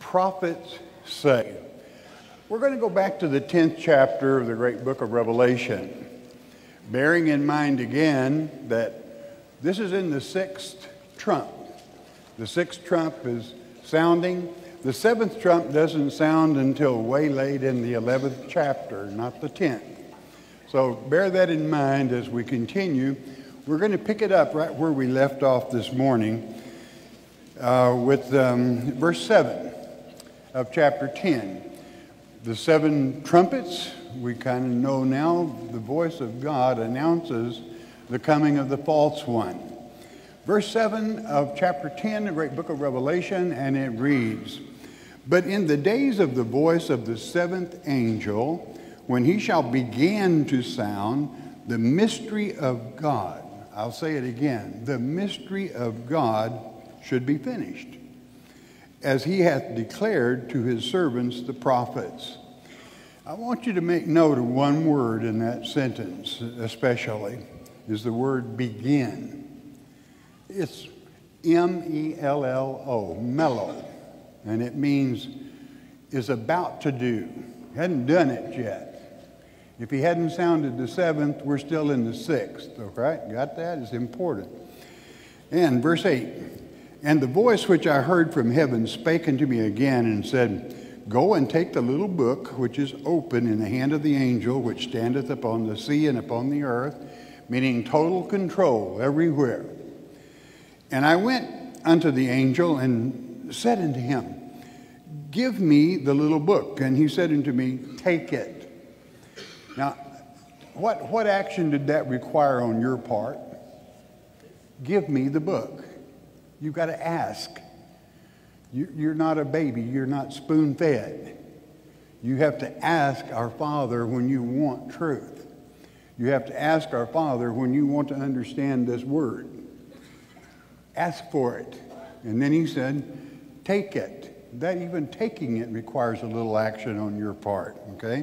prophets say. We're going to go back to the 10th chapter of the great book of Revelation, bearing in mind again that this is in the sixth trump. The sixth trump is sounding. The seventh trump doesn't sound until way late in the 11th chapter, not the 10th. So bear that in mind as we continue. We're going to pick it up right where we left off this morning with verse 7 of chapter 10. The seven trumpets, we kind of know now, the voice of God announces the coming of the false one. Verse 7 of chapter 10, the great book of Revelation, and it reads, "But in the days of the voice of the seventh angel, when he shall begin to sound, the mystery of God," I'll say it again, "the mystery of God should be finished, as he hath declared to his servants the prophets." I want you to make note of one word in that sentence especially, is the word begin. It's M-E-L-L-O, mellow, and it means is about to do. Hadn't done it yet. If he hadn't sounded the seventh, we're still in the sixth, all right? Got that? It's important. And verse 8, "And the voice which I heard from heaven spake unto me again and said, Go and take the little book which is open in the hand of the angel which standeth upon the sea and upon the earth," meaning total control everywhere. "And I went unto the angel and said unto him, Give me the little book. And he said unto me, Take it." Now, what action did that require on your part? Give me the book. You've got to ask. You're not a baby. You're not spoon-fed. You have to ask our Father when you want truth. You have to ask our Father when you want to understand this word. Ask for it. And then he said, take it. That even taking it requires a little action on your part, okay?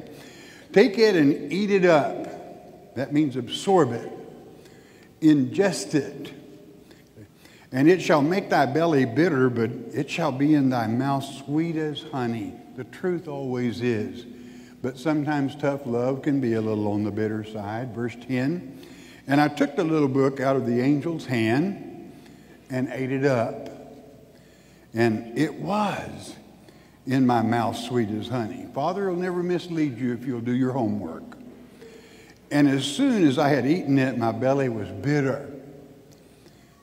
"Take it and eat it up." That means absorb it, ingest it. "And it shall make thy belly bitter, but it shall be in thy mouth sweet as honey." The truth always is. But sometimes tough love can be a little on the bitter side. Verse 10, "And I took the little book out of the angel's hand and ate it up. And it was in my mouth sweet as honey." Father will never mislead you if you'll do your homework. "And as soon as I had eaten it, my belly was bitter.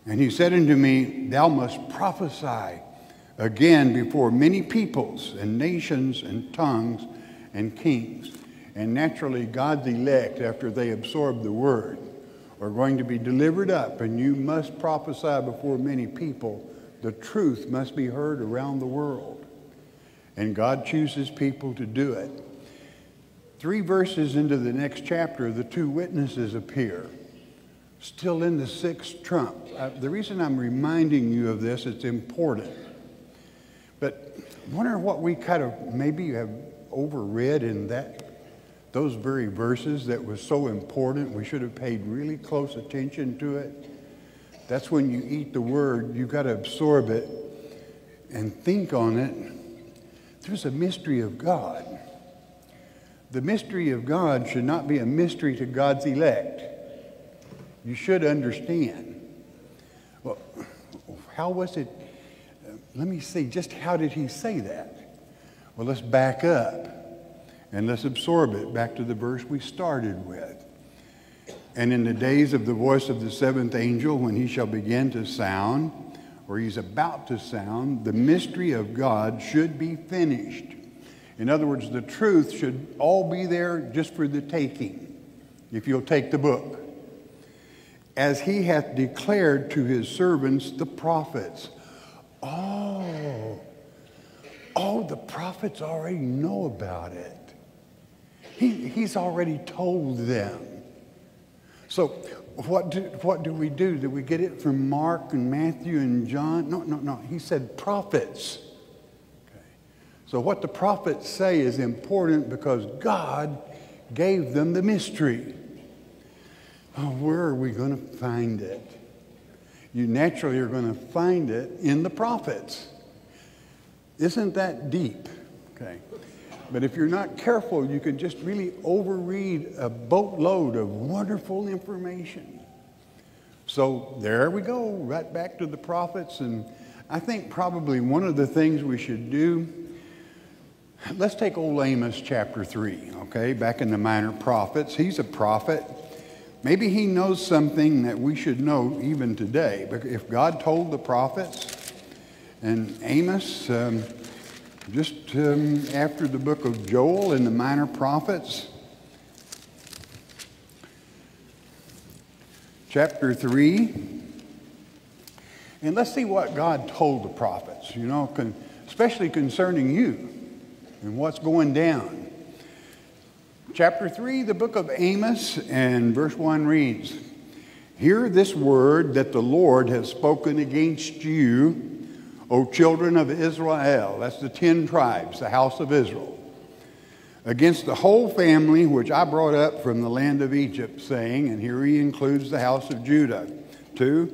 And he said unto me, Thou must prophesy again before many peoples and nations and tongues and kings." And naturally, God's elect, after they absorb the word, are going to be delivered up. And you must prophesy before many people. The truth must be heard around the world. And God chooses people to do it. 3 verses into the next chapter, the 2 witnesses appear, still in the sixth trump. The reason I'm reminding you of this, it's important. But I wonder what we kind of maybe have overread in those very verses that was so important. We should have paid really close attention to it. That's when you eat the word, you've got to absorb it and think on it. There's a mystery of God. The mystery of God should not be a mystery to God's elect. You should understand. Well, how was it? Let me see, just how did he say that? Well, let's back up and let's absorb it back to the verse we started with. "And in the days of the voice of the seventh angel, when he shall begin to sound," or he's about to sound, "the mystery of God should be finished." In other words, the truth should all be there just for the taking, if you'll take the book. "As he hath declared to his servants, the prophets." Oh, the prophets already know about it. He's already told them. So what do we do? Do we get it from Mark and Matthew and John? No. He said prophets. Okay. So what the prophets say is important because God gave them the mystery. Oh, where are we going to find it? You naturally are going to find it in the prophets. isn't that deep, okay? But if you're not careful, you can just really overread a boatload of wonderful information. So there we go, right back to the prophets. And I think probably one of the things we should do, let's take old Amos chapter 3, okay? Back in the Minor Prophets. He's a prophet. Maybe he knows something that we should know even today. But if God told the prophets, and Amos, just after the book of Joel in the Minor Prophets, chapter 3. And let's see what God told the prophets, you know, especially concerning you and what's going down. Chapter 3, the book of Amos, and verse 1 reads, "Hear this word that the Lord has spoken against you, O children of Israel," that's the 10 tribes, the house of Israel, "against the whole family which I brought up from the land of Egypt, saying," and here he includes the house of Judah, "2,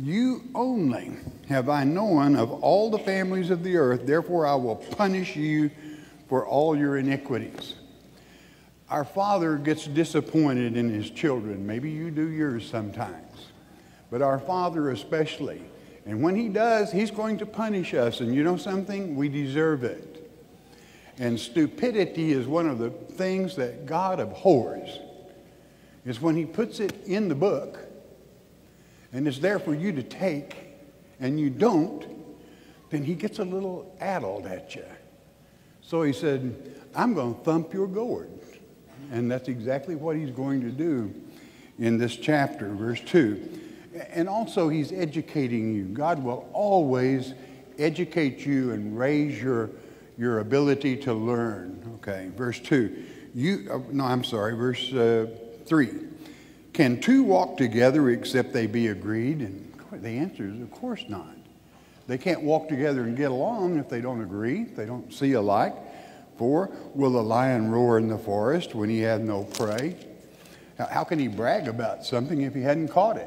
you only have I known of all the families of the earth, therefore I will punish you for all your iniquities." Our Father gets disappointed in his children. Maybe you do yours sometimes, but our Father especially. And when he does, he's going to punish us. And you know something? We deserve it. And stupidity is one of the things that God abhors. It's when he puts it in the book and it's there for you to take and you don't, then he gets a little addled at you. So he said, "I'm going to thump your gourd." And that's exactly what he's going to do in this chapter, verse 2. And also, he's educating you. God will always educate you and raise your ability to learn. Okay, verse 2. Verse 3. "Can two walk together except they be agreed?" And the answer is, of course not. They can't walk together and get along if they don't agree, if they don't see alike. 4. "Will the lion roar in the forest when he had no prey?" How can he brag about something if he hadn't caught it?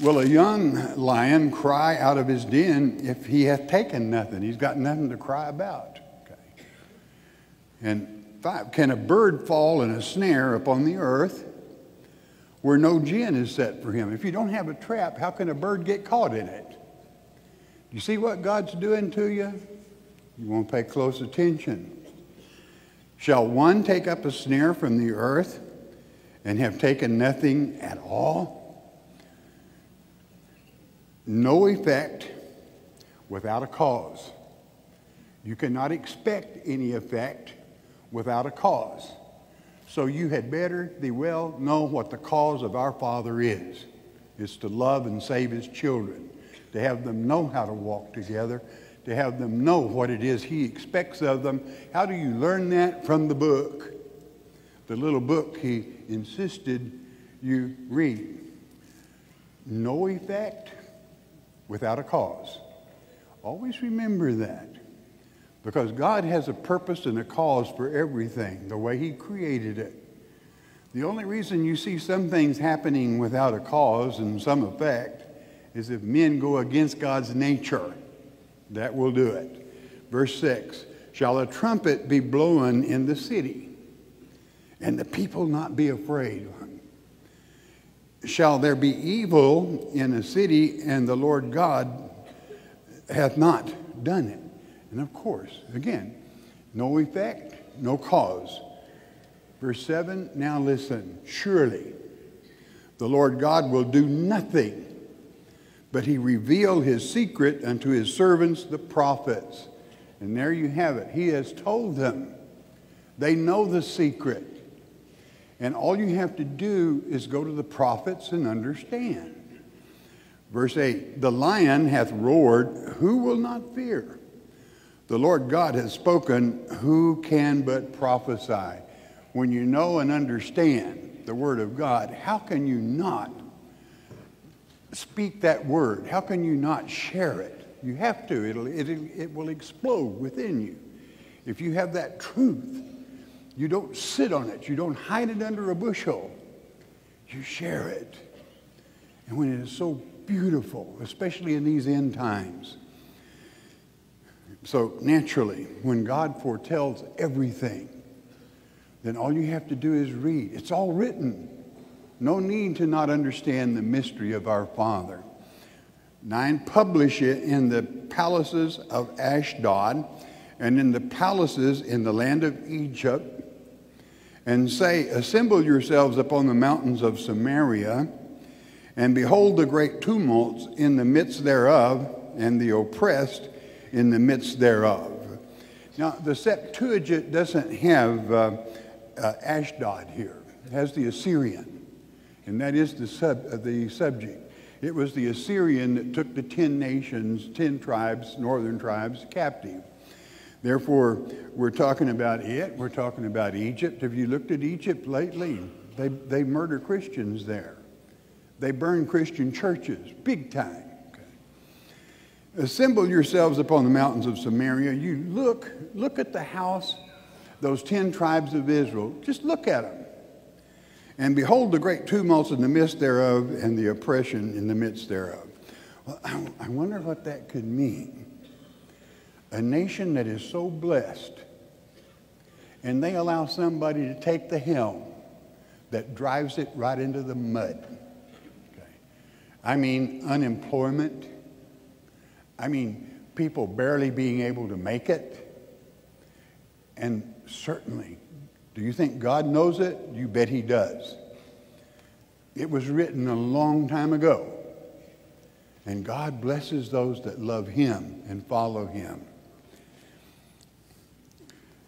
"Will a young lion cry out of his den if he hath taken nothing?" He's got nothing to cry about. Okay. And 5, "Can a bird fall in a snare upon the earth where no gin is set for him?" If you don't have a trap, how can a bird get caught in it? You see what God's doing to you? You want to pay close attention. "Shall one take up a snare from the earth and have taken nothing at all? No effect without a cause." You cannot expect any effect without a cause. So you had better thee well know what the cause of our Father is. It's to love and save his children, to have them know how to walk together, to have them know what it is he expects of them. How do you learn that? From the book, the little book he insisted you read. No effect without a cause. Always remember that, because God has a purpose and a cause for everything, the way he created it. The only reason you see some things happening without a cause and some effect is if men go against God's nature. That will do it. Verse 6, "Shall a trumpet be blown in the city, and the people not be afraid? Shall there be evil in a city, and the Lord God hath not done it?" And of course, again, no effect, no cause. Verse 7, now listen, "Surely the Lord God will do nothing, but he revealed his secret unto his servants, the prophets." And there you have it. He has told them. They know the secret. And all you have to do is go to the prophets and understand. Verse 8, "The lion hath roared, who will not fear? The Lord God hath spoken, who can but prophesy?" When you know and understand the word of God, how can you not speak that word? How can you not share it? You have to. It will explode within you. If you have that truth, you don't sit on it. You don't hide it under a bushel. You share it. And when it is so beautiful, especially in these end times, So naturally, when God foretells everything, then all you have to do is read. It's all written. No need to not understand the mystery of our Father. 9, publish it in the palaces of Ashdod and in the palaces in the land of Egypt, and say, assemble yourselves upon the mountains of Samaria, and behold the great tumults in the midst thereof, and the oppressed in the midst thereof. Now, the Septuagint doesn't have Ashdod here. It has the Assyrian, and that is the subject. It was the Assyrian that took the 10 nations, 10 tribes, northern tribes, captive. Therefore, we're talking about it. We're talking about Egypt. Have you looked at Egypt lately? They murder Christians there. They burn Christian churches, big time. Assemble yourselves upon the mountains of Samaria. You look at the house, those 10 tribes of Israel. Just look at them. And behold the great tumults in the midst thereof, and the oppression in the midst thereof. Well, I wonder what that could mean. A nation that is so blessed, and they allow somebody to take the helm that drives it right into the mud. Okay. I mean, unemployment. I mean, people barely being able to make it. And certainly, do you think God knows it? You bet he does. It was written a long time ago. And God blesses those that love him and follow him.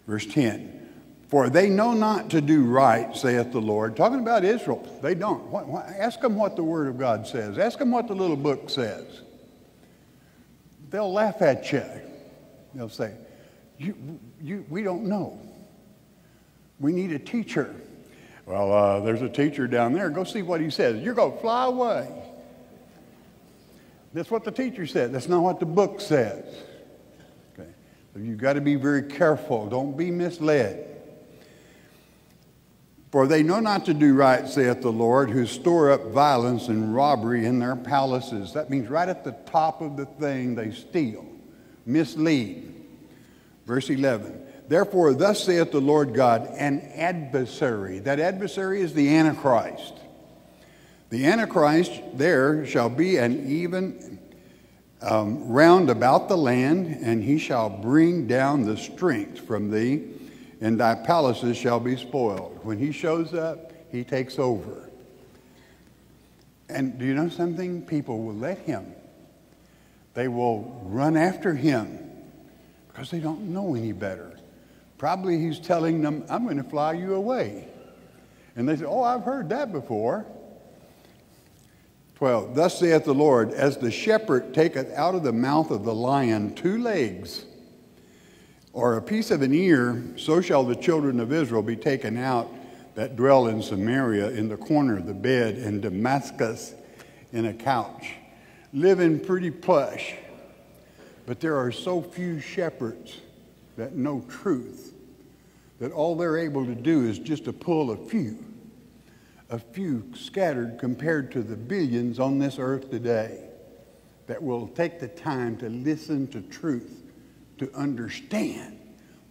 Verse 10, for they know not to do right, saith the Lord. Talking about Israel, they don't. Ask them what the Word of God says. Ask them what the little book says. They'll laugh at you. They'll say, we don't know. We need a teacher. Well, there's a teacher down there. Go see what he says. You're going to fly away. That's what the teacher said. That's not what the book says. Okay. So you've got to be very careful. Don't be misled. For they know not to do right, saith the Lord, who store up violence and robbery in their palaces. That means right at the top of the thing they steal, mislead. Verse 11. Therefore, thus saith the Lord God, an adversary. That adversary is the Antichrist. The Antichrist there shall be an even round about the land, and he shall bring down the strength from thee, and thy palaces shall be spoiled. When he shows up, he takes over. And do you know something? People will let him. They will run after him because they don't know any better. Probably he's telling them, I'm going to fly you away. And they say, oh, I've heard that before. 12, thus saith the Lord, as the shepherd taketh out of the mouth of the lion 2 legs, or a piece of an ear, so shall the children of Israel be taken out that dwell in Samaria, in the corner of the bed, in Damascus, in a couch. Living pretty plush, but there are so few shepherds that know truth, that all they're able to do is just to pull a few scattered compared to the billions on this earth today that will take the time to listen to truth, to understand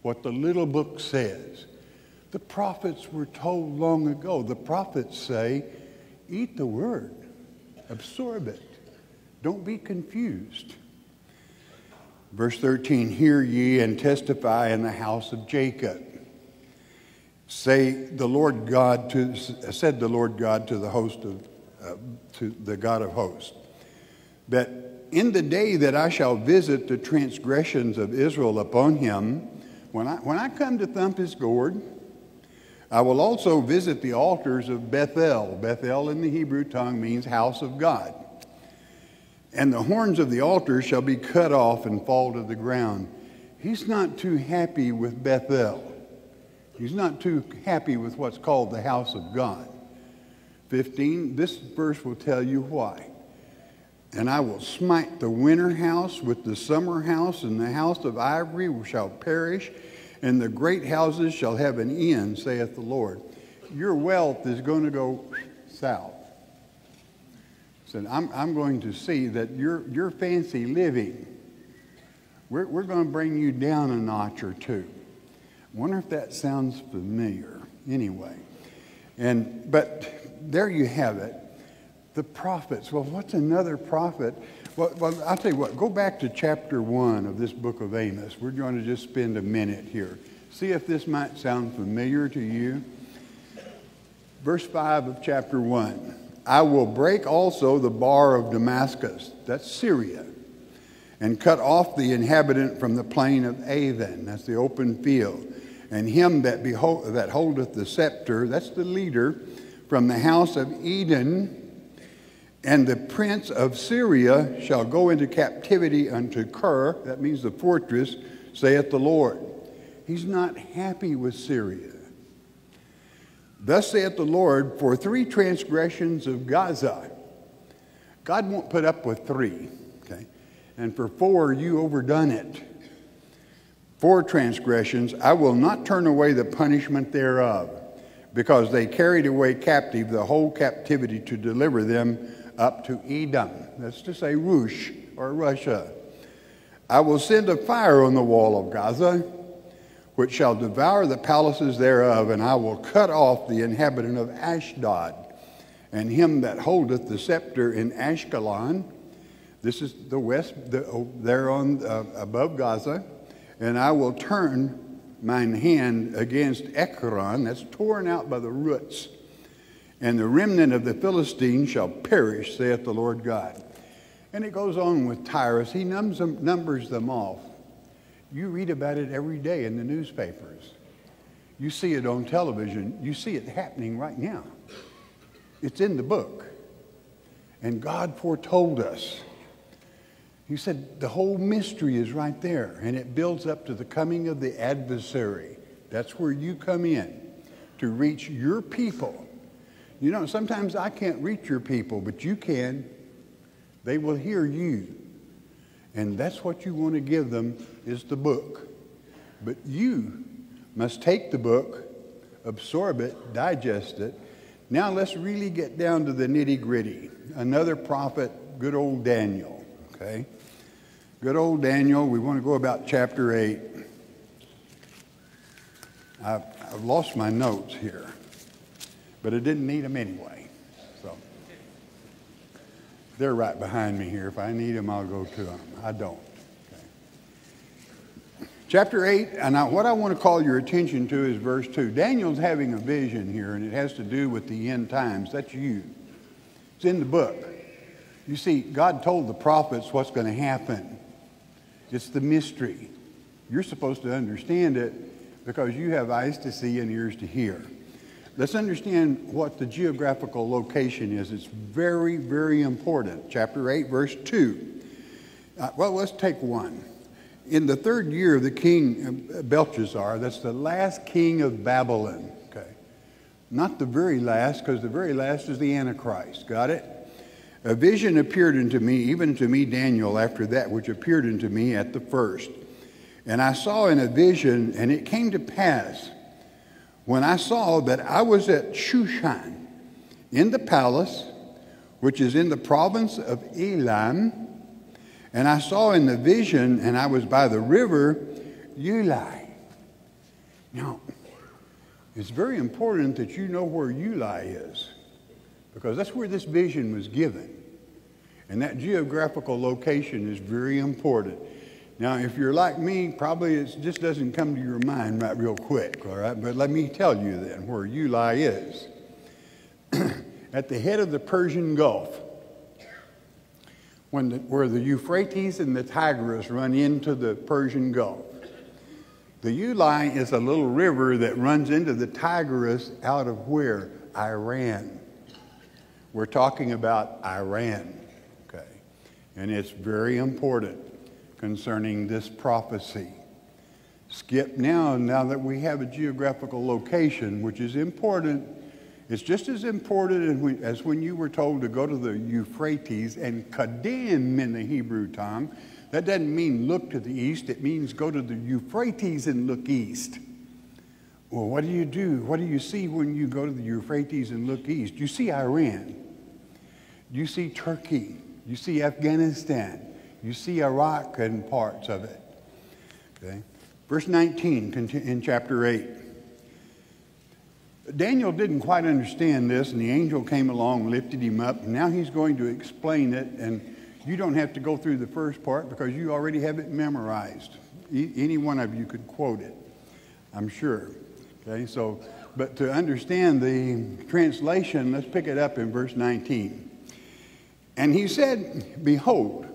what the little book says. The prophets were told long ago. The prophets say, eat the word, absorb it. Don't be confused. Verse 13, hear ye and testify in the house of Jacob. Said the Lord God to the host of, to the God of hosts, that in the day that I shall visit the transgressions of Israel upon him, when I come to thump his gourd, I will also visit the altars of Bethel. Bethel in the Hebrew tongue means house of God. And the horns of the altar shall be cut off and fall to the ground. He's not too happy with Bethel. He's not too happy with what's called the house of God. 15, this verse will tell you why. And I will smite the winter house with the summer house, and the house of ivory shall perish, and the great houses shall have an end, saith the Lord. Your wealth is going to go south. So I'm going to see that your fancy living We're going to bring you down a notch or two. Wonder if that sounds familiar. Anyway, but there you have it. The prophets. Well, what's another prophet? Well, I'll tell you what. Go back to chapter 1 of this book of Amos. We're going to just spend a minute here. See if this might sound familiar to you. Verse 5 of chapter 1. I will break also the bar of Damascus. That's Syria. And cut off the inhabitant from the plain of Aven. That's the open field. And him that holdeth the scepter, that's the leader, from the house of Eden. And the prince of Syria shall go into captivity unto Ker. That means the fortress, saith the Lord. He's not happy with Syria. Thus saith the Lord, for 3 transgressions of Gaza. God won't put up with 3. Okay? And for 4, you overdone it. 4 transgressions, I will not turn away the punishment thereof, because they carried away captive the whole captivity to deliver them up to Edom. That's to say Rosh, or Russia. I will send a fire on the wall of Gaza, which shall devour the palaces thereof, and I will cut off the inhabitant of Ashdod, and him that holdeth the scepter in Ashkelon. This is the west, there on above Gaza. And I will turn mine hand against Ekron, that's torn out by the roots, and the remnant of the Philistines shall perish, saith the Lord God. And it goes on with Tigris. He numbers them off. You read about it every day in the newspapers. You see it on television. You see it happening right now. It's in the book. And God foretold us. He said the whole mystery is right there, and it builds up to the coming of the adversary. That's where you come in, to reach your people. You know, sometimes I can't reach your people, but you can. They will hear you. And that's what you want to give them, is the book. But you must take the book, absorb it, digest it. Now let's really get down to the nitty-gritty. Another prophet, good old Daniel, okay? Good old Daniel. We want to go about chapter 8. I've lost my notes here, but I didn't need them anyway. So they're right behind me here. If I need them, I'll go to them. I don't. Okay. Chapter 8, and what I want to call your attention to is verse 2. Daniel's having a vision here, and it has to do with the end times. That's you. It's in the book. You see, God told the prophets what's going to happen. It's the mystery. You're supposed to understand it because you have eyes to see and ears to hear. Let's understand what the geographical location is. It's very, very important. Chapter 8, verse 2. Well, let's take 1. In the 3rd year of the king Belshazzar, that's the last king of Babylon. Okay. Not the very last, because the very last is the Antichrist. Got it? A vision appeared unto me, even to me, Daniel, after that which appeared unto me at the first. And I saw in a vision, and it came to pass, when I saw that I was at Shushan, in the palace, which is in the province of Elam. And I saw in the vision, and I was by the river Ulai. Now, it's very important that you know where Ulai is, because that's where this vision was given. And that geographical location is very important. Now, if you're like me, probably it just doesn't come to your mind right real quick, all right? But let me tell you then where Ulai is. At the head of the Persian Gulf, where the Euphrates and the Tigris run into the Persian Gulf. The Ulai is a little river that runs into the Tigris out of where? Iran. We're talking about Iran, okay? And it's very important concerning this prophecy. Skip now that we have a geographical location, which is important. It's just as important as when you were told to go to the Euphrates and Kadim in the Hebrew tongue. That doesn't mean look to the east. It means go to the Euphrates and look east. Well, what do you do? What do you see when you go to the Euphrates and look east? You see Iran. You see Turkey. You see Afghanistan. You see Iraq and parts of it. Okay. Verse 19 in chapter 8. Daniel didn't quite understand this, and the angel came along, lifted him up, and now he's going to explain it, and you don't have to go through the first part because you already have it memorized. Any one of you could quote it, I'm sure. Okay, so, but to understand the translation, let's pick it up in verse 19. And he said, "Behold,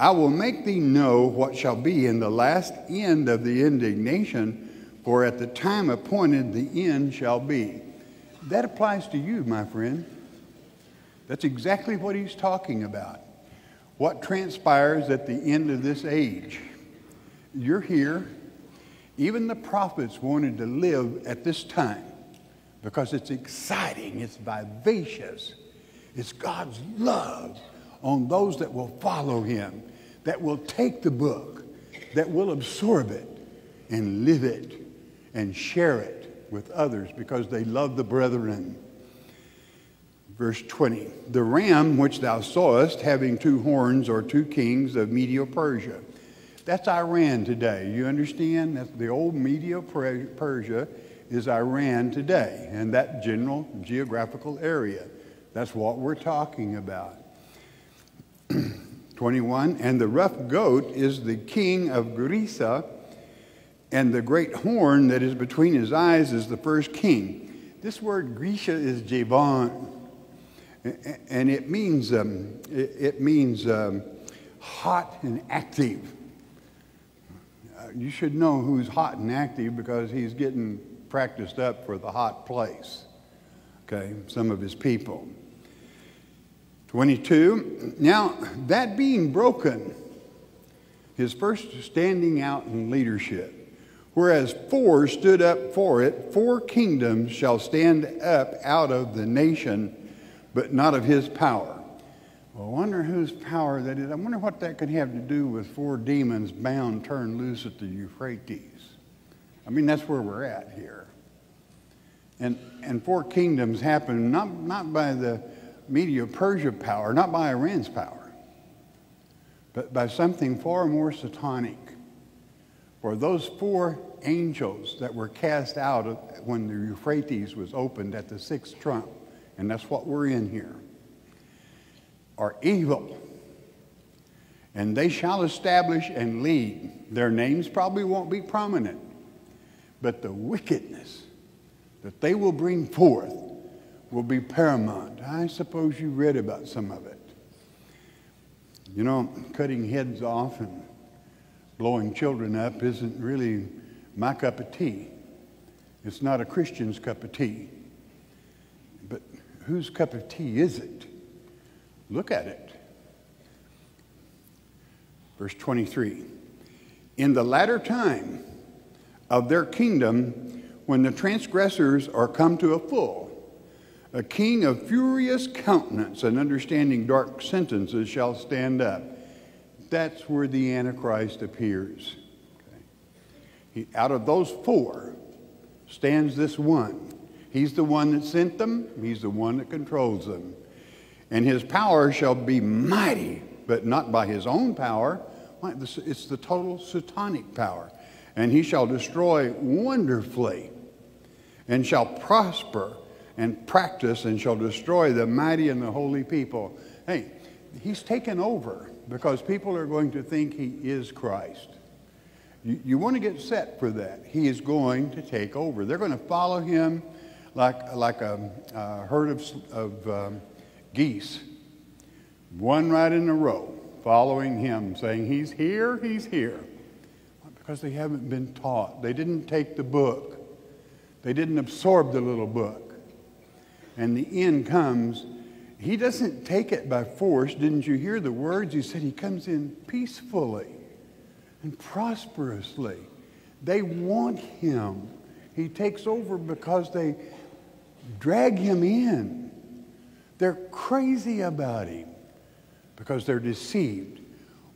I will make thee know what shall be in the last end of the indignation, for at the time appointed the end shall be." That applies to you, my friend. That's exactly what he's talking about. What transpires at the end of this age. You're here. Even the prophets wanted to live at this time because it's exciting, it's vivacious. It's God's love on those that will follow him, that will take the book, that will absorb it and live it and share it with others because they love the brethren. Verse 20, "The ram which thou sawest having two horns," or two kings of Medo-Persia. That's Iran today. You understand? That's the old Medo-Persia is Iran today, and that general geographical area. That's what we're talking about. 21, "And the rough goat is the king of Grecia, and the great horn that is between his eyes is the first king." This word Grecia is Javan, and it means hot and active. You should know who's hot and active because he's getting practiced up for the hot place. Okay, some of his people. 22, "Now that being broken," his first standing out in leadership, "whereas four stood up for it, four kingdoms shall stand up out of the nation, but not of his power." Well, I wonder whose power that is. I wonder what that could have to do with four demons bound, turned loose at the Euphrates. I mean, that's where we're at here. And four kingdoms happen not by the Medo-Persia power, not by Iran's power, but by something far more satanic. For those four angels that were cast out when the Euphrates was opened at the sixth trump, and that's what we're in here, are evil. And they shall establish and lead. Their names probably won't be prominent, but the wickedness that they will bring forth will be paramount. I suppose you read about some of it. You know, cutting heads off and blowing children up isn't really my cup of tea. It's not a Christian's cup of tea. But whose cup of tea is it? Look at it. Verse 23, "In the latter time of their kingdom, when the transgressors are come to a full, a king of furious countenance and understanding dark sentences shall stand up." That's where the Antichrist appears. Okay. Out of those four stands this one. He's the one that sent them. He's the one that controls them. "And his power shall be mighty, but not by his own power." It's the total satanic power. "And he shall destroy wonderfully, and shall prosper and practice, and shall destroy the mighty and the holy people." Hey, he's taken over because people are going to think he is Christ. You want to get set for that. He is going to take over. They're going to follow him like a herd of geese, one right in a row, following him, saying, "He's here, he's here." Because they haven't been taught. They didn't take the book. They didn't absorb the little book. And the end comes. He doesn't take it by force. Didn't you hear the words? He said he comes in peacefully and prosperously. They want him. He takes over because they drag him in. They're crazy about him because they're deceived.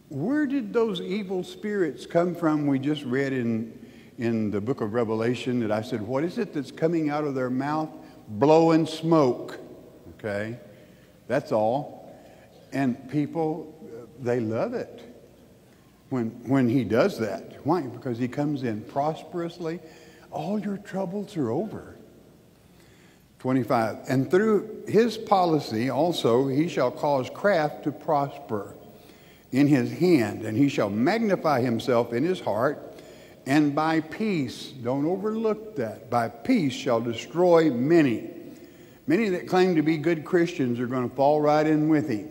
Where did those evil spirits come from? We just read in the book of Revelation that I said, what is it that's coming out of their mouth? Blowing smoke, okay? That's all. And people, they love it. when he does that. Why? Because he comes in prosperously. All your troubles are over. 25, and through his policy also he shall cause craft to prosper in his hand, and he shall magnify himself in his heart, and by peace, don't overlook that, by peace shall destroy many. Many that claim to be good Christians are going to fall right in with him.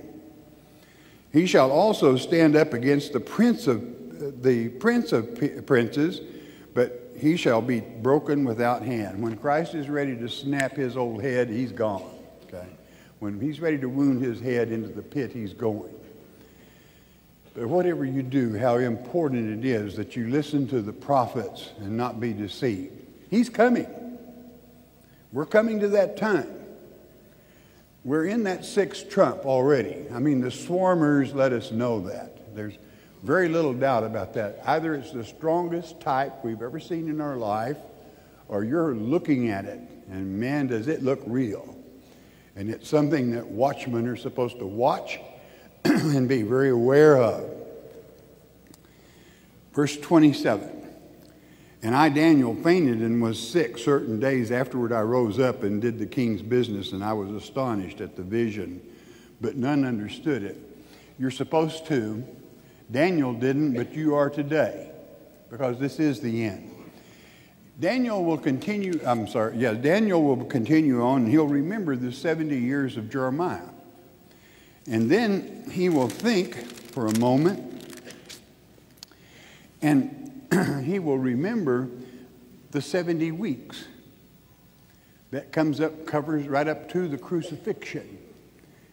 He shall also stand up against the prince of princes, but he shall be broken without hand. When Christ is ready to snap his old head, he's gone. Okay? When he's ready to wound his head into the pit, he's going. But whatever you do, how important it is that you listen to the prophets and not be deceived. He's coming. We're coming to that time. We're in that sixth trump already. I mean, the swarmers let us know that. There's very little doubt about that. Either it's the strongest type we've ever seen in our life, or you're looking at it, and man, does it look real. And it's something that watchmen are supposed to watch and be very aware of. Verse 27, and I, Daniel, fainted and was sick certain days. Afterward I rose up and did the king's business, and I was astonished at the vision, but none understood it. You're supposed to. Daniel didn't, but you are today, because this is the end. Daniel will continue on, and he'll remember the 70 years of Jeremiah. And then he will think for a moment, and he will remember the 70 weeks. That covers right up to the crucifixion.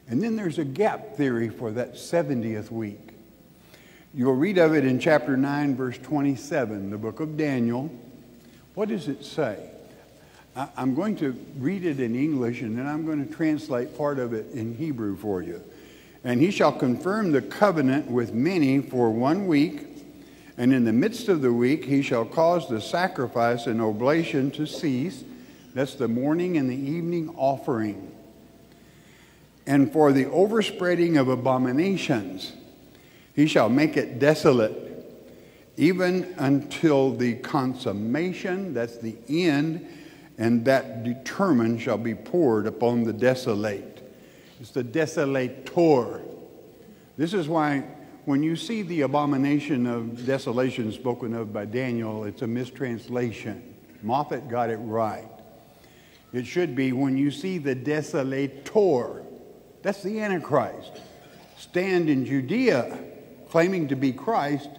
And then there's a gap theory for that 70th week. You'll read of it in chapter 9, verse 27, the book of Daniel. What does it say? I'm going to read it in English, and then I'm going to translate part of it in Hebrew for you. And he shall confirm the covenant with many for 1 week, and in the midst of the week he shall cause the sacrifice and oblation to cease. That's the morning and the evening offering. And for the overspreading of abominations, he shall make it desolate, even until the consummation, that's the end, and that determined shall be poured upon the desolate. It's the desolator. This is why when you see the abomination of desolation spoken of by Daniel, it's a mistranslation. Moffat got it right. It should be when you see the desolator, that's the Antichrist, stand in Judea, claiming to be Christ,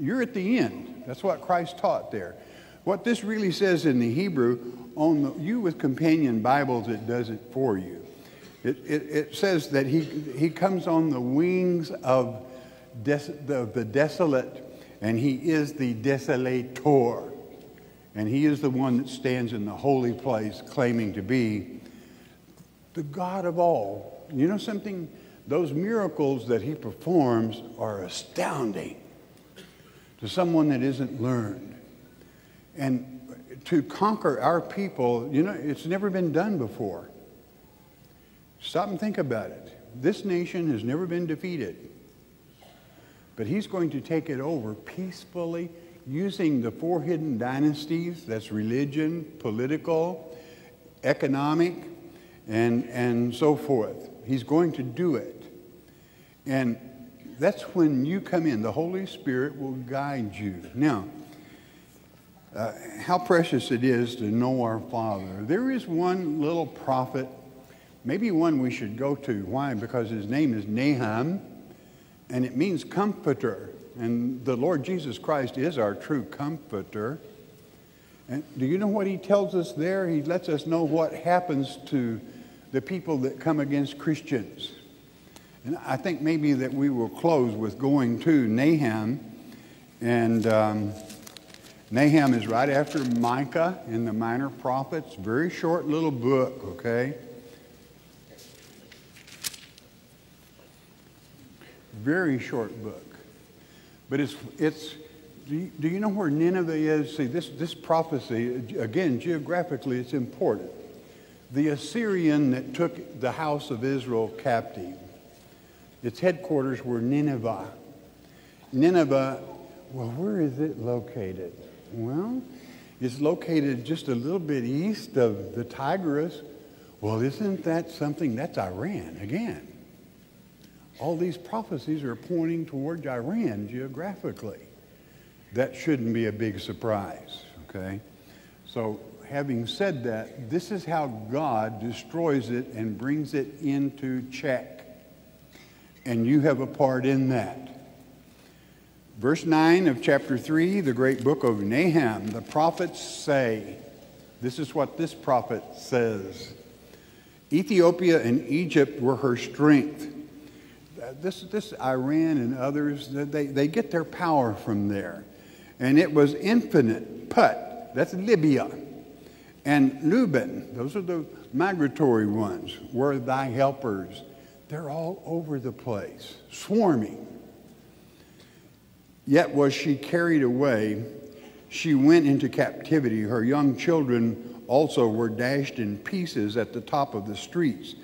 you're at the end. That's what Christ taught there. What this really says in the Hebrew, you with companion Bibles, it does it for you. It says that he comes on the wings of the desolate, and he is the desolator. And he is the one that stands in the holy place claiming to be the God of all. You know something? Those miracles that he performs are astounding to someone that isn't learned. And to conquer our people, you know, it's never been done before. Stop and think about it. This nation has never been defeated. But he's going to take it over peacefully, using the four hidden dynasties, that's religion, political, economic, and so forth. He's going to do it. And that's when you come in. The Holy Spirit will guide you. Now, how precious it is to know our Father. There is one little prophet, maybe one we should go to. Why? Because his name is Nahum, and it means comforter. And the Lord Jesus Christ is our true comforter. And do you know what he tells us there? He lets us know what happens to the people that come against Christians. And I think maybe that we will close with going to Nahum. And Nahum is right after Micah in the Minor Prophets. Very short little book, okay? Very short book. But it's do you know where Nineveh is? See, this prophecy, again, geographically, it's important. The Assyrian that took the house of Israel captive, its headquarters were Nineveh. Nineveh, well, where is it located? Well, it's located just a little bit east of the Tigris. Well, isn't that something? That's Iran again. All these prophecies are pointing towards Iran geographically. That shouldn't be a big surprise, okay? So having said that, this is how God destroys it and brings it into check. And you have a part in that. Verse 9 of chapter 3, the great book of Nahum, the prophets say, this is what this prophet says, Ethiopia and Egypt were her strength. This Iran and others, they get their power from there. And it was infinite. Put, that's Libya. And Luban, those are the migratory ones, were thy helpers. They're all over the place, swarming. Yet was she carried away. She went into captivity. Her young children also were dashed in pieces at the top of the streets.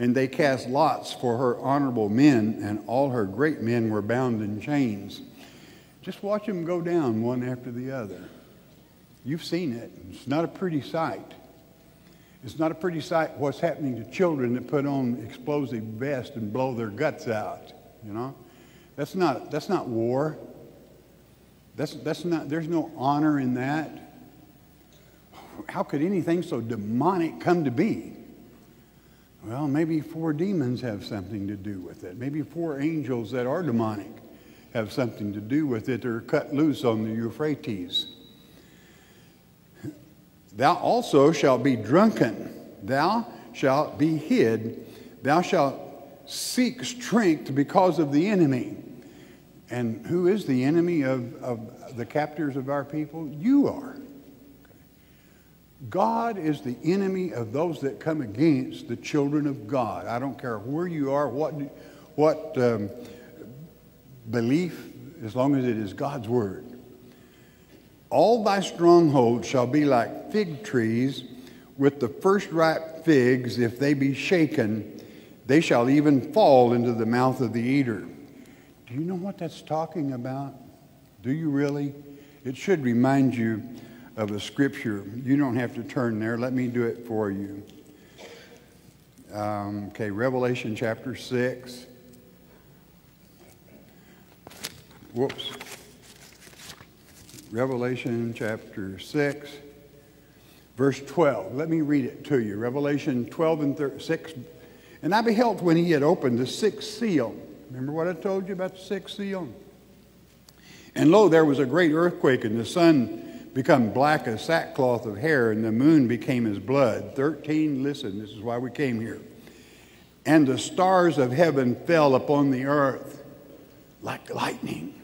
And they cast lots for her honorable men, and all her great men were bound in chains. Just watch them go down one after the other. You've seen it. It's not a pretty sight. It's not a pretty sight what's happening to children that put on explosive vests and blow their guts out, you know? That's not war. That's not, there's no honor in that. How could anything so demonic come to be? Well, maybe four demons have something to do with it. Maybe four angels that are demonic have something to do with it or cut loose on the Euphrates. Thou also shalt be drunken. Thou shalt be hid. Thou shalt seek strength because of the enemy. And who is the enemy of the captors of our people? You are. God is the enemy of those that come against the children of God. I don't care where you are, what belief, as long as it is God's word. All thy strongholds shall be like fig trees with the first ripe figs. If they be shaken, they shall even fall into the mouth of the eater. Do you know what that's talking about? Do you really? It should remind you of a scripture. You don't have to turn there. Let me do it for you. Okay, Revelation chapter 6. Whoops. Revelation chapter 6, verse 12. Let me read it to you. Revelation 12 and 6. And I beheld when he had opened the sixth seal. Remember what I told you about the sixth seal? And lo, there was a great earthquake, and the sun became black as sackcloth of hair, and the moon became as blood. 13, listen, this is why we came here. And the stars of heaven fell upon the earth like lightning.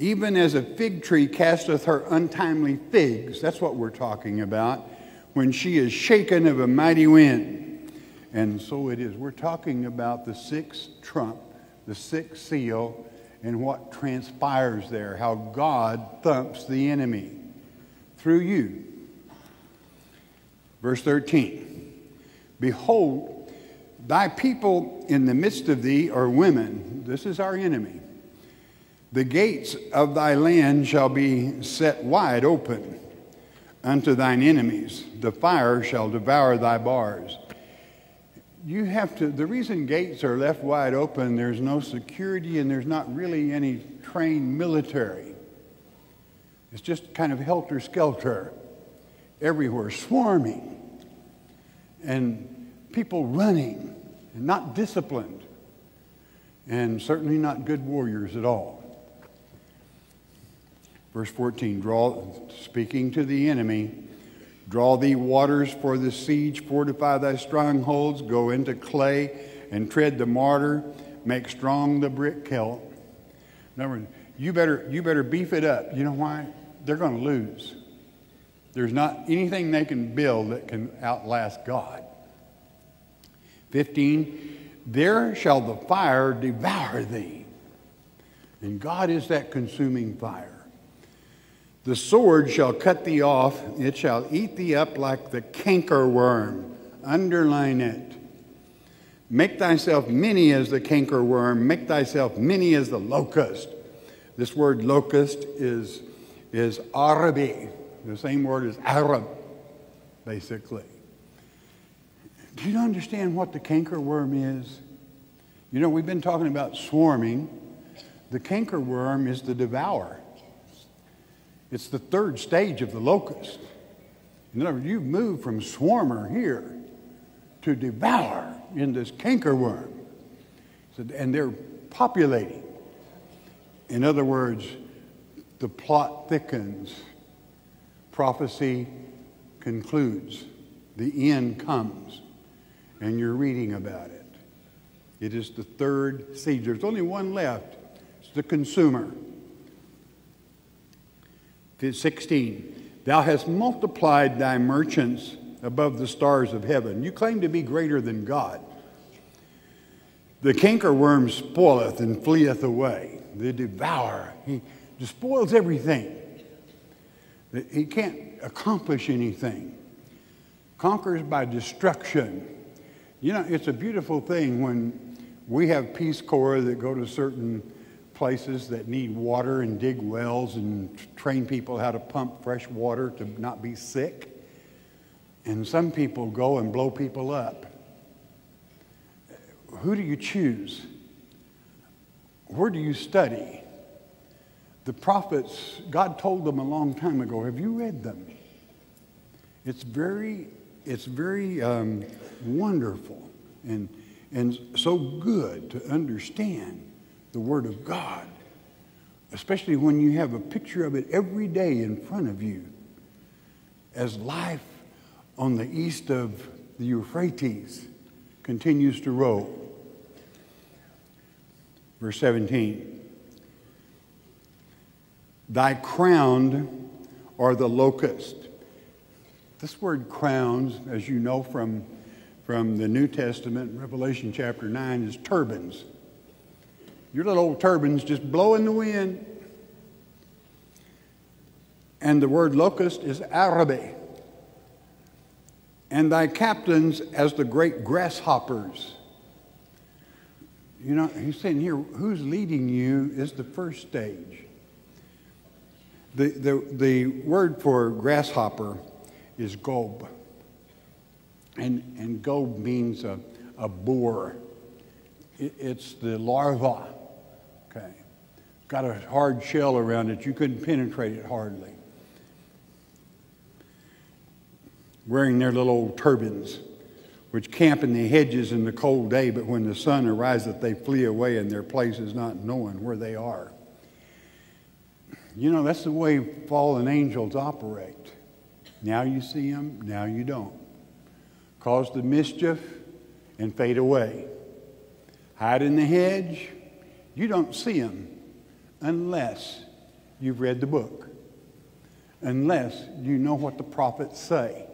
Even as a fig tree casteth her untimely figs, that's what we're talking about, when she is shaken of a mighty wind. And so it is. We're talking about the sixth trump, the sixth seal, and what transpires there, how God thumps the enemy through you. Verse 13, behold, thy people in the midst of thee are women. This is our enemy. The gates of thy land shall be set wide open unto thine enemies. The fire shall devour thy bars. You have to, the reason gates are left wide open, there's no security and there's not really any trained military. It's just kind of helter-skelter everywhere, swarming and people running and not disciplined and certainly not good warriors at all. Verse 14, speaking to the enemy, draw thee waters for the siege, fortify thy strongholds, go into clay and tread the mortar, make strong the brick kiln. In other words, you better beef it up. You know why? They're going to lose. There's not anything they can build that can outlast God. 15, there shall the fire devour thee. And God is that consuming fire. The sword shall cut thee off, it shall eat thee up like the cankerworm. Underline it. Make thyself many as the cankerworm, make thyself many as the locust. This word locust is Arabi, the same word as Arab, basically. Do you understand what the cankerworm is? You know, we've been talking about swarming. The cankerworm is the devourer. It's the third stage of the locust. In other words, you've moved from swarmer here to devour in this cankerworm. And they're populating. In other words, the plot thickens. Prophecy concludes. The end comes. And you're reading about it. It is the third siege. There's only one left. It's the consumer. 16. Thou hast multiplied thy merchants above the stars of heaven. You claim to be greater than God. The cankerworm spoileth and fleeth away. The devourer, he despoils everything. He can't accomplish anything. Conquers by destruction. You know, it's a beautiful thing when we have Peace Corps that go to certain places that need water and dig wells and train people how to pump fresh water to not be sick. And some people go and blow people up. Who do you choose? Where do you study? The prophets, God told them a long time ago. Have you read them? It's very wonderful and so good to understand the Word of God, especially when you have a picture of it every day in front of you, as life on the east of the Euphrates continues to roll. Verse 17, thy crown are the locust. This word crowns, as you know from the New Testament, Revelation chapter 9, is turbans. Your little old turbans just blow in the wind. And the word locust is Arabi. And thy captains as the great grasshoppers. You know, he's saying here, who's leading you is the first stage. The word for grasshopper is gob. And gob means a boar. It's the larva, okay. Got a hard shell around it. You couldn't penetrate it hardly. Wearing their little old turbans, which camp in the hedges in the cold day, but when the sun ariseth, they flee away, and their place is not knowing where they are. You know, that's the way fallen angels operate. Now you see them, now you don't. Cause the mischief and fade away. Hide in the hedge, you don't see them unless you've read the book, unless you know what the prophets say.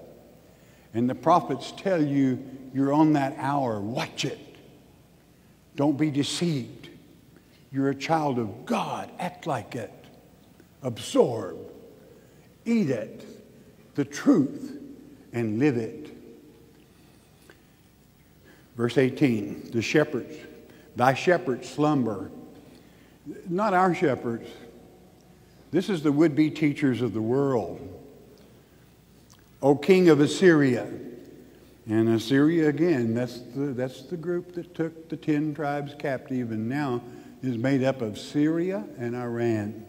And the prophets tell you, you're on that hour, watch it. Don't be deceived. You're a child of God, act like it. Absorb, eat it, the truth, and live it. Verse 18, the shepherds, thy shepherds slumber. Not our shepherds. This is the would-be teachers of the world. O king of Assyria. And Assyria, again, that's the group that took the 10 tribes captive and now is made up of Syria and Iran.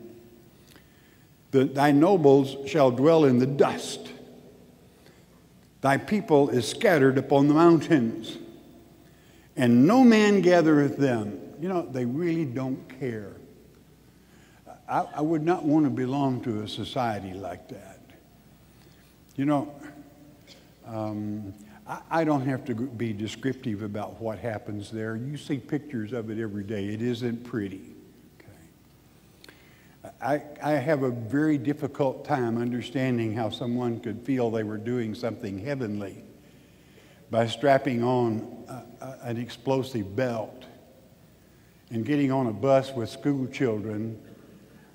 Thy nobles shall dwell in the dust. Thy people is scattered upon the mountains. And no man gathereth them. You know, they really don't care. I would not want to belong to a society like that. You know, I don't have to be descriptive about what happens there. You see pictures of it every day. It isn't pretty. Okay. I have a very difficult time understanding how someone could feel they were doing something heavenly by strapping on an explosive belt and getting on a bus with school children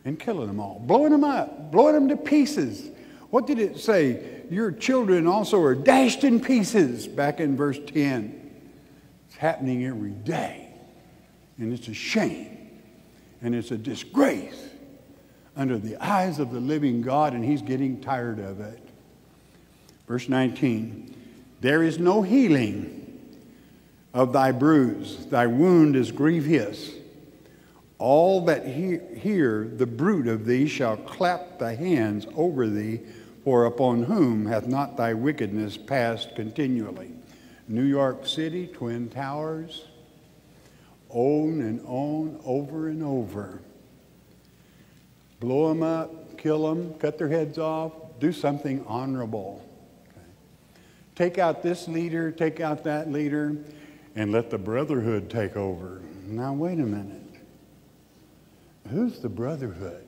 and killing them all, blowing them up, blowing them to pieces. What did it say? Your children also are dashed in pieces, back in verse 10. It's happening every day, and it's a shame, and it's a disgrace. under the eyes of the living God, and he's getting tired of it. Verse 19, there is no healing of thy bruise. Thy wound is grievous. All that hear the bruit of thee shall clap thy hands over thee, for upon whom hath not thy wickedness passed continually? New York City, Twin Towers, on, over and over. Blow them up, kill them, cut their heads off, do something honorable. Okay. Take out this leader, take out that leader, and let the brotherhood take over. Now, wait a minute. Who's the brotherhood?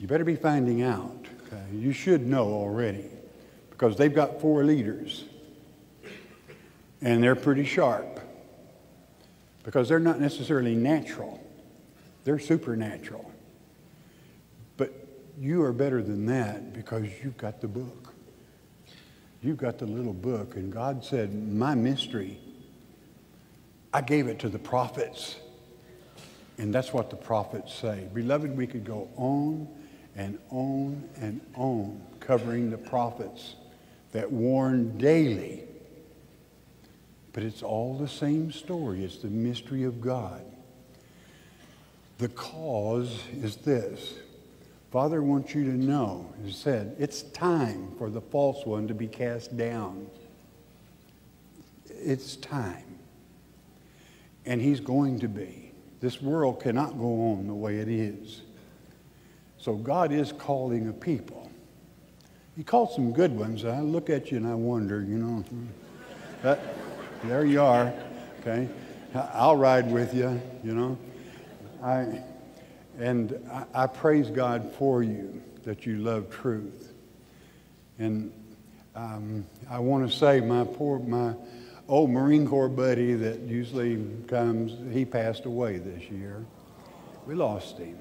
You better be finding out. Okay. You should know already, because they've got four leaders, and they're pretty sharp, because they're not necessarily natural. They're supernatural. But you are better than that, because you've got the book. You've got the little book, and God said, my mystery, I gave it to the prophets. And that's what the prophets say. Beloved, we could go on and on and on, covering the prophets that warn daily. But it's all the same story. It's the mystery of God. The cause is this. Father wants you to know, he said, it's time for the false one to be cast down. It's time. And he's going to be. This world cannot go on the way it is. So God is calling a people. He called some good ones. I look at you and I wonder, you know. That, there you are, okay? I'll ride with you, you know. I praise God for you, that you love truth. And I want to say my old Marine Corps buddy that usually comes, he passed away this year. We lost him.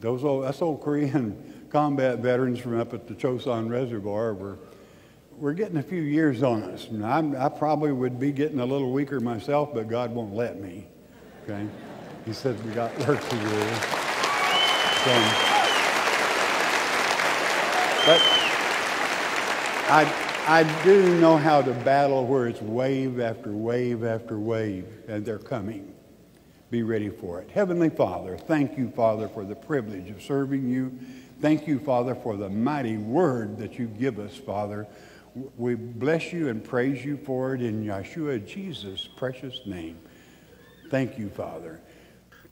Us old Korean combat veterans from up at the Chosun Reservoir were getting a few years on us. And I probably would be getting a little weaker myself, but God won't let me, okay? He said, we got work to do. But I do know how to battle where it's wave after wave after wave, and they're coming. Be ready for it. Heavenly Father, thank you, Father, for the privilege of serving you. Thank you, Father, for the mighty word that you give us, Father. We bless you and praise you for it in Yeshua Jesus' precious name. Thank you, Father.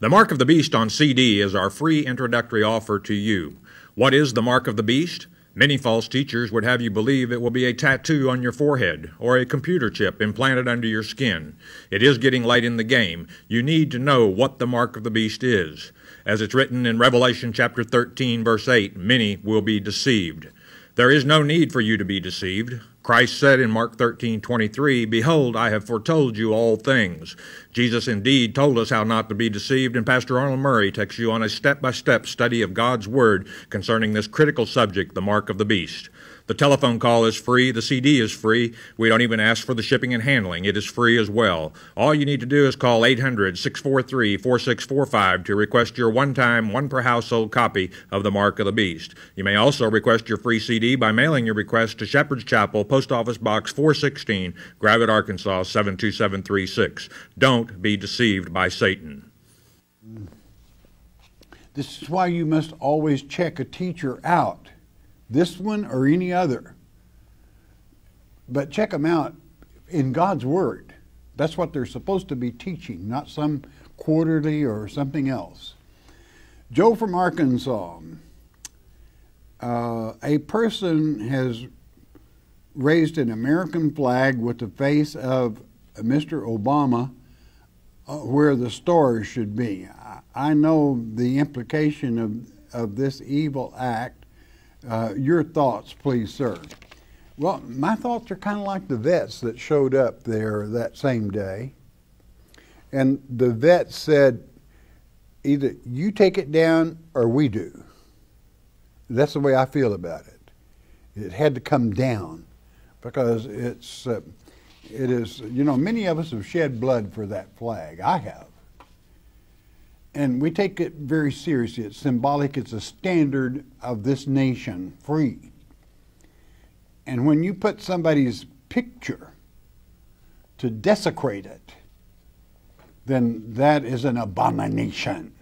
The Mark of the Beast on CD is our free introductory offer to you. What is the Mark of the Beast? Many false teachers would have you believe it will be a tattoo on your forehead or a computer chip implanted under your skin. It is getting late in the game. You need to know what the mark of the beast is. As it's written in Revelation chapter 13, verse 8, many will be deceived. There is no need for you to be deceived. Christ said in Mark 13:23, behold, I have foretold you all things. Jesus indeed told us how not to be deceived, and Pastor Arnold Murray takes you on a step-by-step study of God's Word concerning this critical subject, the mark of the beast. The telephone call is free. The CD is free. We don't even ask for the shipping and handling. It is free as well. All you need to do is call 800-643-4645 to request your one-time, one-per-household copy of The Mark of the Beast. You may also request your free CD by mailing your request to Shepherd's Chapel, Post Office Box 416, Gravette, Arkansas, 72736. Don't be deceived by Satan. This is why you must always check a teacher out. This one or any other. But check them out in God's Word. That's what they're supposed to be teaching, not some quarterly or something else. Joe from Arkansas. A person has raised an American flag with the face of Mr. Obama where the stars should be. I know the implication of this evil act. Your thoughts, please, sir. Well, my thoughts are kind of like the vets that showed up there that same day. And the vets said, either you take it down or we do. That's the way I feel about it. It had to come down because it is, you know, many of us have shed blood for that flag. I have. And we take it very seriously. It's symbolic. It's a standard of this nation, free. And when you put somebody's picture to desecrate it, then that is an abomination.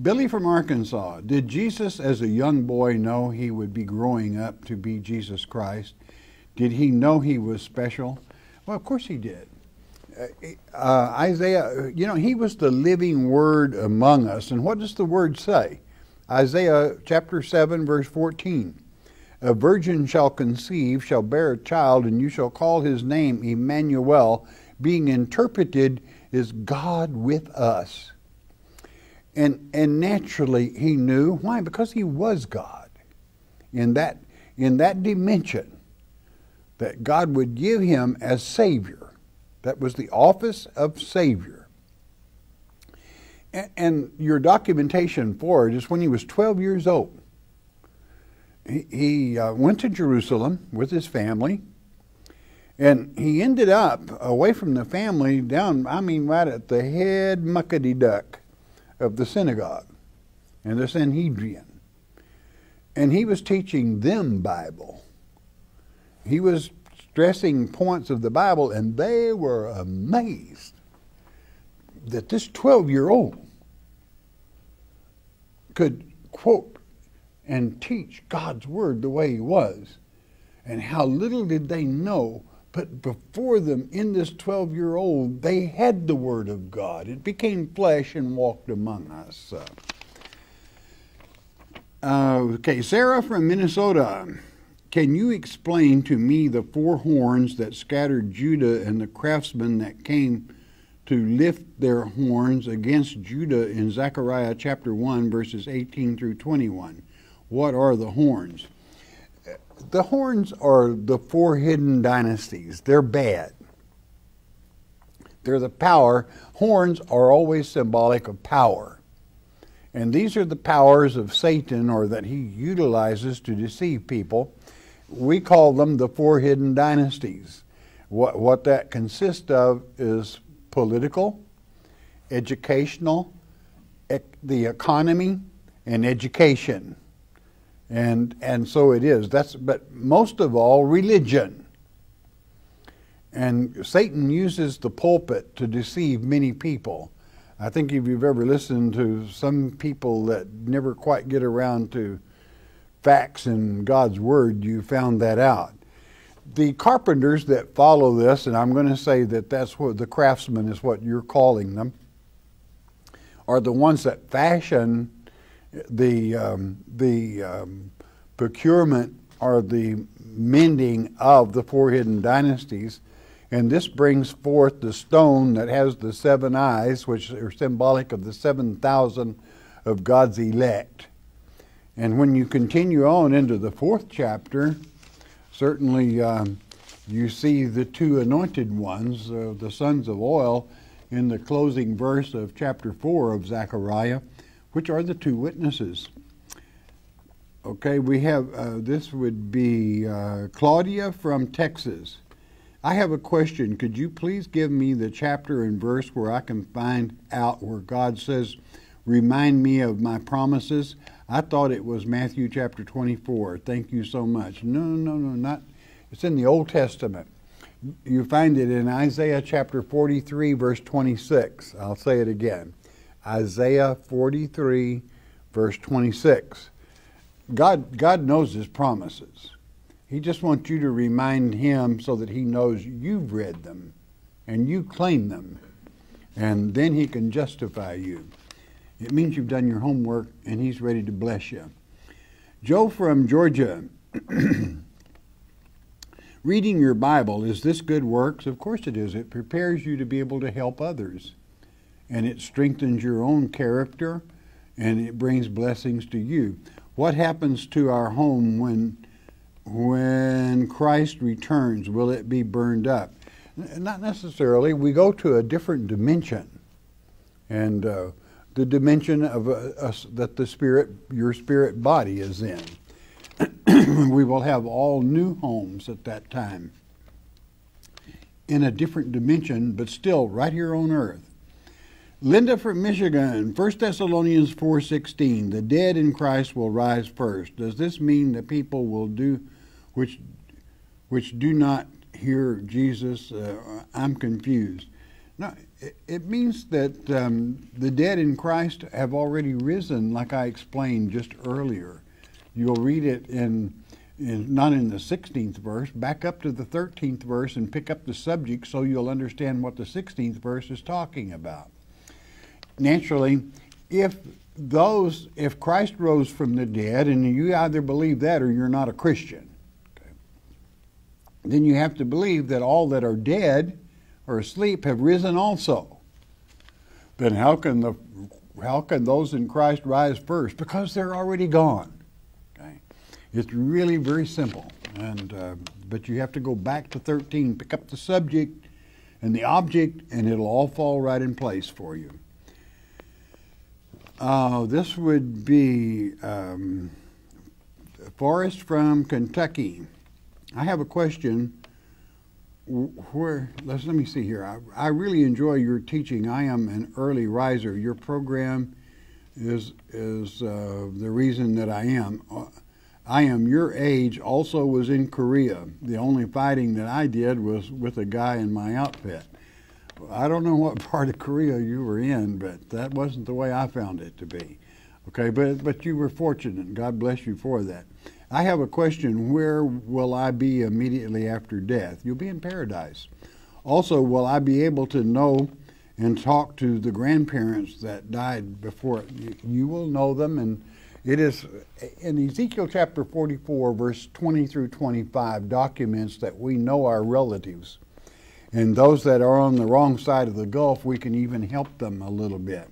Billy from Arkansas, did Jesus as a young boy know he would be growing up to be Jesus Christ? Did he know he was special? Well, of course he did. Isaiah, you know, he was the living word among us. And what does the word say? Isaiah chapter 7, verse 14. A virgin shall conceive, shall bear a child, and you shall call his name Emmanuel, being interpreted is God with us. And naturally he knew. Why? Because he was God. In that dimension that God would give him as Savior. That was the office of Savior. And your documentation for it is when he was 12 years old. He went to Jerusalem with his family, and he ended up away from the family down, I mean, right at the head muckety-duck of the synagogue and the Sanhedrin. And he was teaching them Bible. He was stressing points of the Bible, and they were amazed that this 12-year-old could quote and teach God's Word the way he was. And how little did they know, but before them in this 12-year-old, they had the Word of God. It became flesh and walked among us. Okay, Sarah from Minnesota. Can you explain to me the four horns that scattered Judah and the craftsmen that came to lift their horns against Judah in Zechariah chapter 1, verses 18 through 21? What are the horns? The horns are the four hidden dynasties. They're bad. They're the power. Horns are always symbolic of power. And these are the powers of Satan, or that he utilizes to deceive people. We call them the four hidden dynasties. What that consists of is political, educational, the economy, and education. And so it is. But most of all, religion. And Satan uses the pulpit to deceive many people. I think if you've ever listened to some people that never quite get around to facts in God's Word, you found that out. The carpenters that follow this, and I'm going to say that that's what the craftsmen is what you're calling them, are the ones that fashion the procurement or the mending of the four hidden dynasties. And this brings forth the stone that has the seven eyes, which are symbolic of the 7,000 of God's elect. And when you continue on into the 4th chapter, certainly you see the two anointed ones, the sons of oil, in the closing verse of chapter 4 of Zechariah, which are the two witnesses. Okay, we have, this would be Claudia from Texas. I have a question. Could you please give me the chapter and verse where I can find out where God says, remind me of my promises? I thought it was Matthew chapter 24. Thank you so much. No, not. It's in the Old Testament. You find it in Isaiah chapter 43, verse 26. I'll say it again. Isaiah 43, verse 26. God knows his promises. He just wants you to remind him so that he knows you've read them and you claim them. And then he can justify you. It means you've done your homework and he's ready to bless you. Joe from Georgia. Reading your Bible, is this good works? Of course it is. It prepares you to be able to help others. And it strengthens your own character and it brings blessings to you. What happens to our home when Christ returns? Will it be burned up? Not necessarily. We go to a different dimension, and the dimension of that the spirit, your spirit body, is in. We will have all new homes at that time, in a different dimension, but still right here on earth. Linda from Michigan, 1 Thessalonians 4:16, the dead in Christ will rise first. Does this mean the people will do which do not hear Jesus? I'm confused. No, it means that the dead in Christ have already risen, like I explained just earlier. You'll read it not in the 16th verse, back up to the 13th verse and pick up the subject so you'll understand what the 16th verse is talking about. Naturally, if Christ rose from the dead, and you either believe that or you're not a Christian, okay, then you have to believe that all that are dead or asleep have risen also. Then how can those in Christ rise first? Because they're already gone. Okay, it's really very simple, and but you have to go back to 13, pick up the subject and the object, and it'll all fall right in place for you. This would be Forrest from Kentucky. I have a question. Let me see here. I really enjoy your teaching. I am an early riser. Your program is the reason that I am. I am your age. Also was in Korea. The only fighting that I did was with a guy in my outfit. I don't know what part of Korea you were in, but that wasn't the way I found it to be. Okay, but you were fortunate. God bless you for that. I have a question. Where will I be immediately after death? You'll be in paradise. Also, will I be able to know and talk to the grandparents that died before? You will know them, and it is in Ezekiel chapter 44, verse 20 through 25, documents that we know our relatives. And those that are on the wrong side of the gulf, we can even help them a little bit.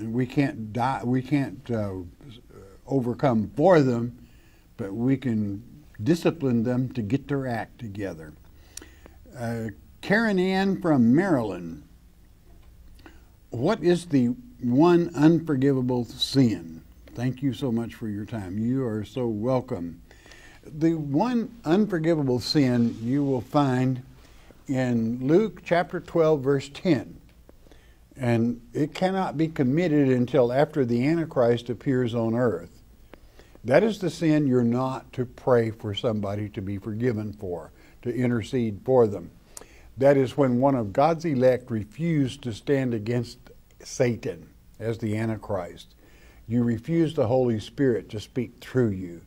We can't overcome for them, but we can discipline them to get their act together. Karen Ann from Maryland. What is the one unforgivable sin? Thank you so much for your time. You are so welcome. The one unforgivable sin you will find in Luke chapter 12, verse 10. And it cannot be committed until after the Antichrist appears on earth. That is the sin you're not to pray for somebody to be forgiven for, to intercede for them. That is when one of God's elect refused to stand against Satan as the Antichrist. You refuse the Holy Spirit to speak through you.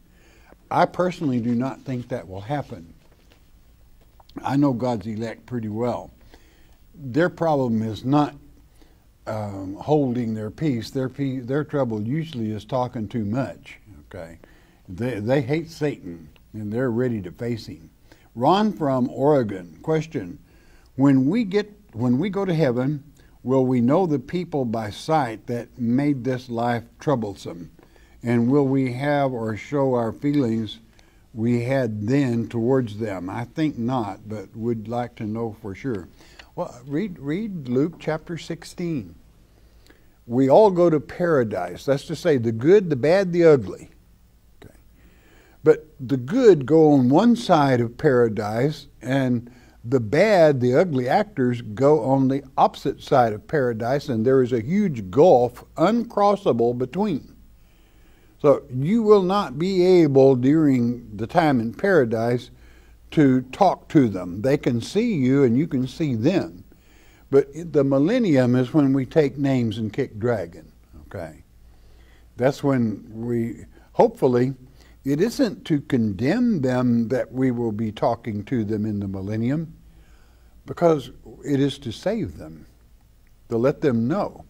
I personally do not think that will happen. I know God's elect pretty well. Their problem is not holding their peace. Their trouble usually is talking too much. Okay, they hate Satan and they're ready to face him. Ron from Oregon. Question: When we go to heaven, will we know the people by sight that made this life troublesome? And will we have or show our feelings we had then towards them? I think not, but would like to know for sure. Well, read Luke chapter 16. We all go to paradise. That's to say the good, the bad, the ugly. Okay. But the good go on one side of paradise, and the bad, the ugly actors go on the opposite side of paradise, and there is a huge gulf uncrossable between. So you will not be able during the time in paradise to talk to them. They can see you and you can see them. But the millennium is when we take names and kick dragon. Okay, that's when we, hopefully, it isn't to condemn them that we will be talking to them in the millennium, because it is to save them, to let them know.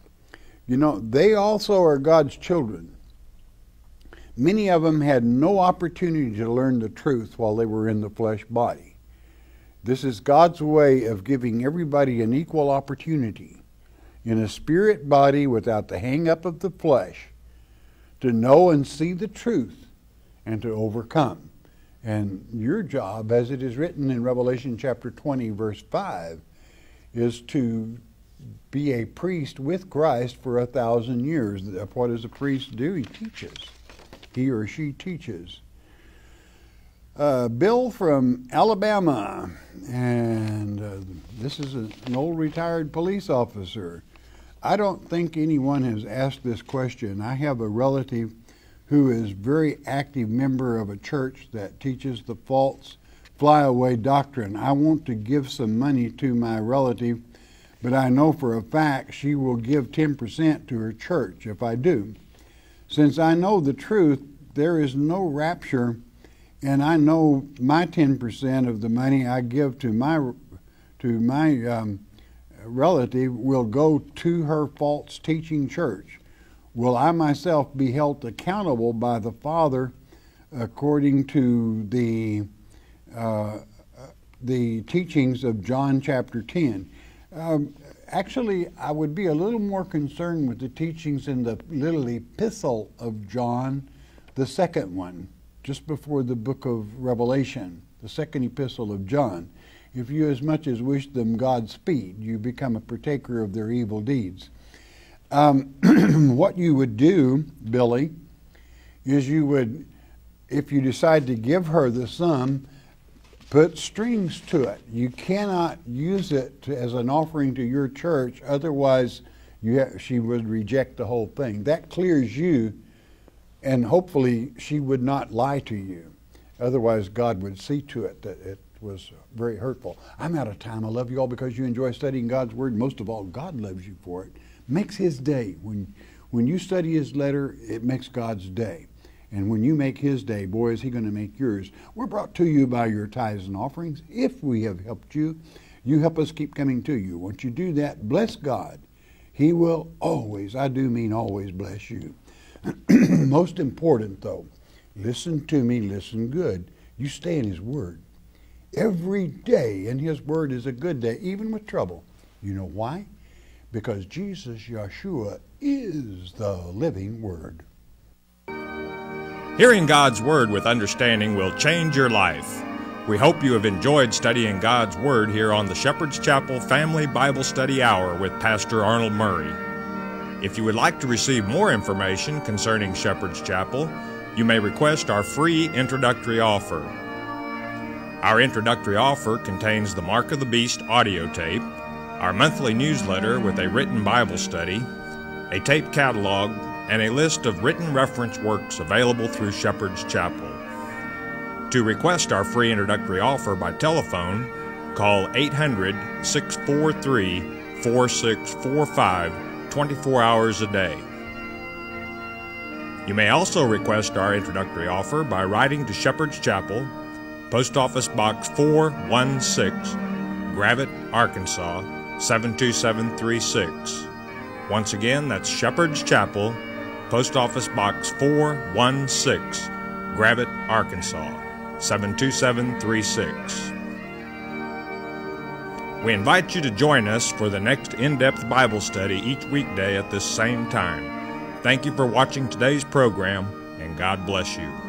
You know, they also are God's children. Many of them had no opportunity to learn the truth while they were in the flesh body. This is God's way of giving everybody an equal opportunity in a spirit body without the hang-up of the flesh to know and see the truth and to overcome. And your job, as it is written in Revelation chapter 20, verse 5, is to be a priest with Christ for 1,000 years. What does a priest do? He teaches. He or she teaches. Bill from Alabama, and this is an old retired police officer. I don't think anyone has asked this question. I have a relative who is a very active member of a church that teaches the false flyaway doctrine. I want to give some money to my relative, but I know for a fact she will give 10% to her church if I do. Since I know the truth, there is no rapture, and I know my 10% of the money I give to my relative will go to her false teaching church. Will I myself be held accountable by the Father according to the teachings of John chapter 10? Actually, I would be a little more concerned with the teachings in the little epistle of John, the second one, just before the book of Revelation, the second epistle of John. If you as much as wish them Godspeed, you become a partaker of their evil deeds. What you would do, Billy, is you would, if you decide to give her the sum, put strings to it. You cannot use it as an offering to your church, otherwise she would reject the whole thing. That clears you, and hopefully she would not lie to you. Otherwise God would see to it that it was very hurtful. I'm out of time. I love you all because you enjoy studying God's Word. Most of all, God loves you for it. Makes His day. When you study His letter, it makes God's day. And when you make His day, boy, is He going to make yours. We're brought to you by your tithes and offerings. If we have helped you, you help us keep coming to you. Once you do that, bless God. He will always, I do mean always, bless you. Most important, though, listen to me, listen good. You stay in His Word. Every day in His Word is a good day, even with trouble. You know why? Because Jesus, Yeshua, is the living Word. Hearing God's Word with understanding will change your life. We hope you have enjoyed studying God's Word here on the Shepherd's Chapel Family Bible Study Hour with Pastor Arnold Murray. If you would like to receive more information concerning Shepherd's Chapel, you may request our free introductory offer. Our introductory offer contains the Mark of the Beast audio tape, our monthly newsletter with a written Bible study, a tape catalog, and a list of written reference works available through Shepherd's Chapel. To request our free introductory offer by telephone, call 800-643-4645 24 hours a day. You may also request our introductory offer by writing to Shepherd's Chapel, Post Office Box 416, Gravette, Arkansas 72736. Once again, that's Shepherd's Chapel, Post Office Box 416, Gravette, Arkansas, 72736. We invite you to join us for the next in-depth Bible study each weekday at this same time. Thank you for watching today's program, and God bless you.